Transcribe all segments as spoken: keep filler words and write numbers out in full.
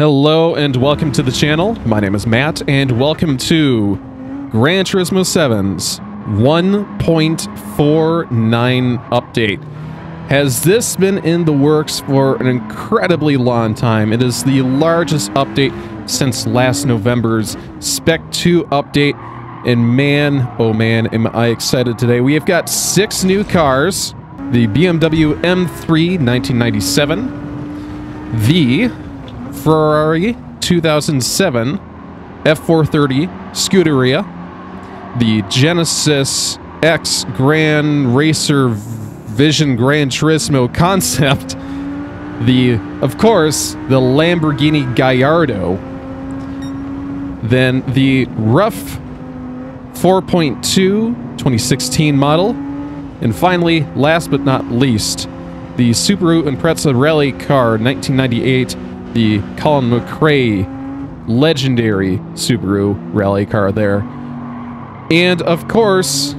Hello and welcome to the channel. My name is Matt and welcome to Gran Turismo seven's one point four nine update. Has this been in the works for an incredibly long time? It is the largest update since last November's Spec two update. And man, oh man, am I excited today. We have got six new cars. The B M W M three nineteen ninety-seven, the Ferrari two thousand seven, F four thirty Scuderia, the Genesis X Grand Racer Vision Gran Turismo Concept, the, of course, the Lamborghini Gallardo, then the Ruf four point two twenty sixteen model, and finally, last but not least, the Subaru Impreza Rally Car nineteen ninety-eight, the Colin McCrae legendary Subaru rally car there. And of course,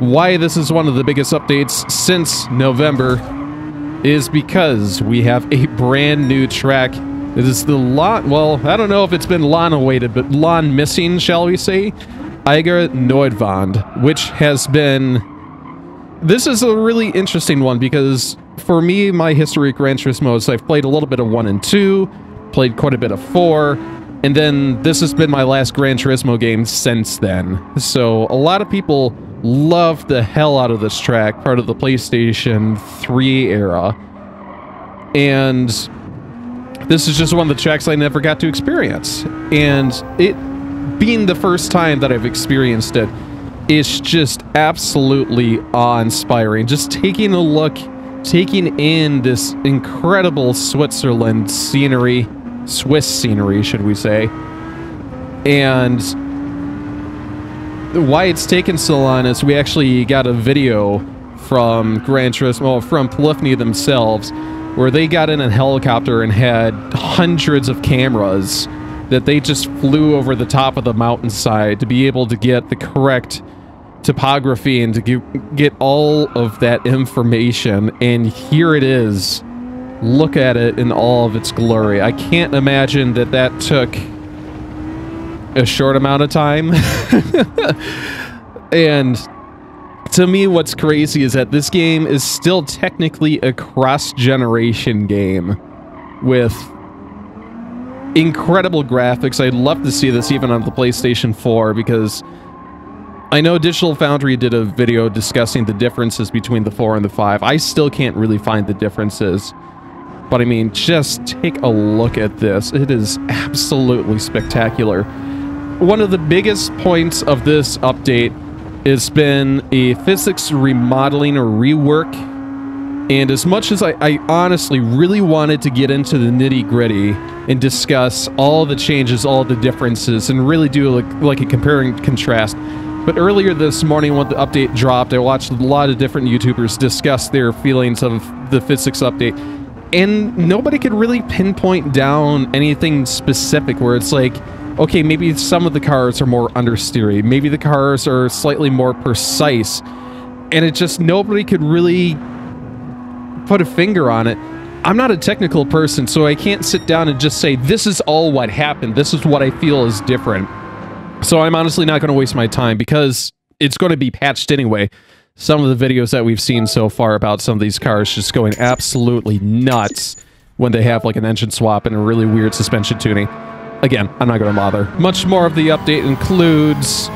why this is one of the biggest updates since November is because we have a brand new track. It is the lawn, well, I don't know if it's been lawn awaited, but lawn missing, shall we say, Eiger Nordwand, which has been, this is a really interesting one because for me, my history at Gran Turismo is I've played a little bit of one and two, played quite a bit of four, and then this has been my last Gran Turismo game since then. So a lot of people love the hell out of this track, part of the PlayStation three era. And this is just one of the tracks I never got to experience. And it being the first time that I've experienced it, it's just absolutely awe-inspiring. Just taking a look, taking in this incredible Switzerland scenery, Swiss scenery, should we say, and why it's taken so long is we actually got a video from Gran Turismo, from Polyphony themselves, where they got in a helicopter and had hundreds of cameras that they just flew over the top of the mountainside to be able to get the correct topography and to get all of that information, and here it is. Look at it in all of its glory. I can't imagine that that took a short amount of time. And to me, what's crazy is that this game is still technically a cross-generation game with incredible graphics. I'd love to see this even on the PlayStation four, because I know Digital Foundry did a video discussing the differences between the four and the five. I still can't really find the differences. But I mean, just take a look at this. It is absolutely spectacular. One of the biggest points of this update has been a physics remodeling or rework. And as much as I, I honestly really wanted to get into the nitty-gritty and discuss all the changes, all the differences, and really do like, like a comparing contrast, but earlier this morning when the update dropped, I watched a lot of different YouTubers discuss their feelings of the physics update, and nobody could really pinpoint down anything specific where it's like, okay, maybe some of the cars are more understeery, maybe the cars are slightly more precise, and it just, nobody could really put a finger on it. I'm not a technical person, so I can't sit down and just say, this is all what happened, this is what I feel is different. So I'm honestly not going to waste my time because it's going to be patched anyway. Some of the videos that we've seen so far about some of these cars just going absolutely nuts when they have like an engine swap and a really weird suspension tuning. Again, I'm not going to bother. Much more of the update includes,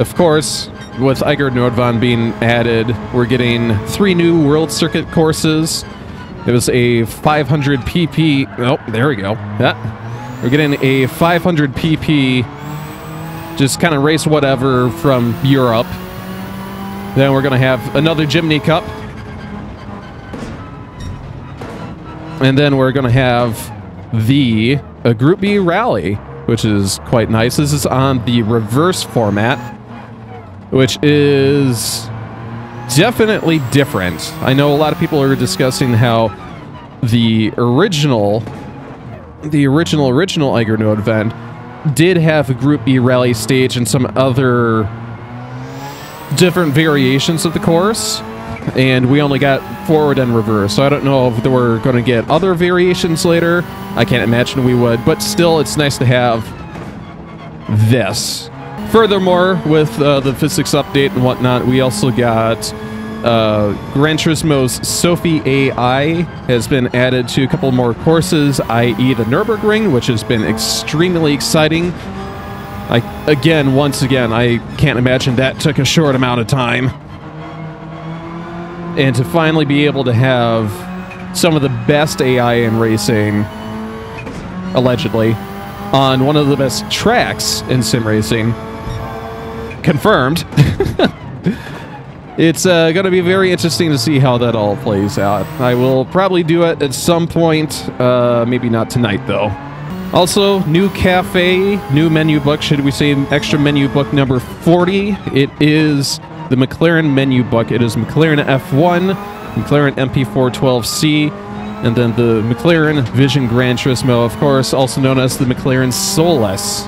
of course, with Eiger Nordwand being added, we're getting three new World Circuit courses. It was a five hundred P P... Oh, there we go. Yeah. We're getting a five hundred P P... just kind of race whatever from Europe. Then we're going to have another Jimny Cup. And then we're going to have the a Group B Rally, which is quite nice. This is on the reverse format, which is definitely different. I know a lot of people are discussing how the original, the original, original Eiger Nordwand did have a Group B Rally stage and some other different variations of the course, and we only got forward and reverse, so I don't know if we're going to get other variations later. I can't imagine we would, but still, it's nice to have this. Furthermore, with uh, the physics update and whatnot, we also got uh, Gran Turismo's Sophie A I has been added to a couple more courses, that is the Nurburgring, which has been extremely exciting. I, again, once again, I can't imagine that took a short amount of time. And to finally be able to have some of the best A I in racing, allegedly, on one of the best tracks in sim racing, confirmed. It's uh, going to be very interesting to see how that all plays out. I will probably do it at some point, uh, maybe not tonight though. Also, new cafe, new menu book, should we say extra menu book number forty. It is the McLaren menu book. It is McLaren F one, McLaren M P four twelve C, and then the McLaren Vision Gran Turismo, of course, also known as the McLaren Solus.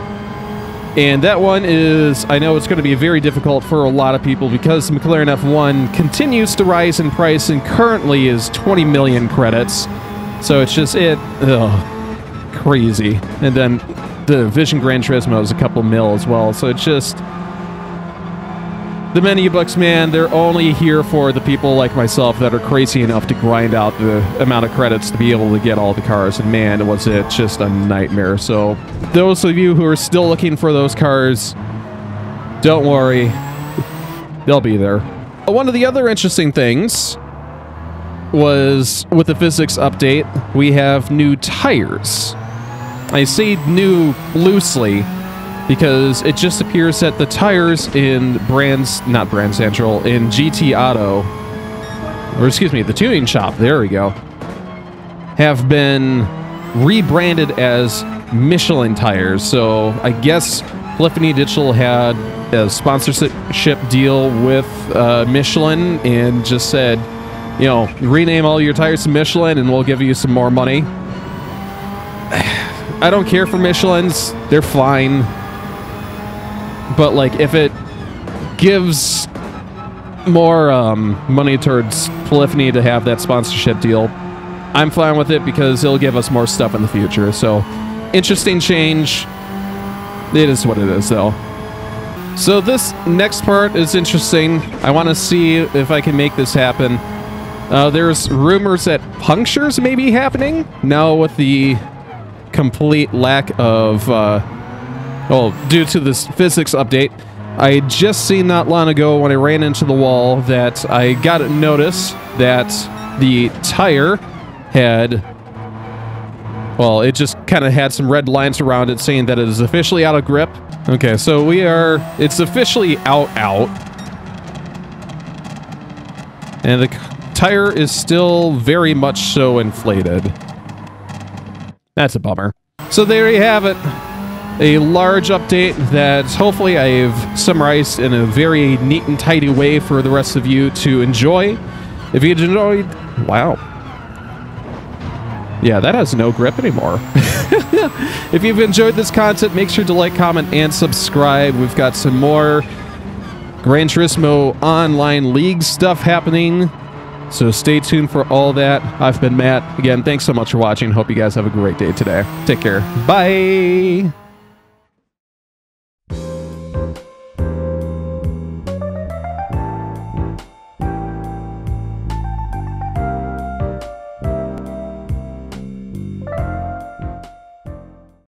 And that one is, I know it's going to be very difficult for a lot of people because McLaren F one continues to rise in price and currently is twenty million credits. So it's just, it, ugh. Crazy. And then the Vision Gran Turismo is a couple mil as well, so it's just the menu books, man, they're only here for the people like myself that are crazy enough to grind out the amount of credits to be able to get all the cars, and man, was it just a nightmare. So those of you who are still looking for those cars, don't worry, they'll be there. One of the other interesting things was with the physics update, we have new tires. I say new loosely because it just appears that the tires in brands, not Brand Central, in G T Auto, or excuse me, the tuning shop, there we go, have been rebranded as Michelin tires. So I guess Polyphony Digital had a sponsorship deal with uh, Michelin and just said, you know, rename all your tires to Michelin and we'll give you some more money. I don't care for Michelins, they're fine. But like, if it gives more um, money towards Polyphony to have that sponsorship deal, I'm fine with it because it'll give us more stuff in the future. So, interesting change. It is what it is though. So this next part is interesting. I want to see if I can make this happen. Uh, there's rumors that punctures may be happening now with the complete lack of, uh, well, due to this physics update. I had just seen not long ago when I ran into the wall that I got a notice that the tire had, well, it just kind of had some red lines around it saying that it is officially out of grip. Okay, so we are, it's officially out, out. And the tire is still very much so inflated. That's a bummer. So there you have it. A large update that hopefully I've summarized in a very neat and tidy way for the rest of you to enjoy. If you enjoyed... Wow. Yeah, that has no grip anymore. If you've enjoyed this content, make sure to like, comment, and subscribe. We've got some more Gran Turismo Online League stuff happening. So stay tuned for all that. I've been Matt. Again, thanks so much for watching. Hope you guys have a great day today. Take care. Bye.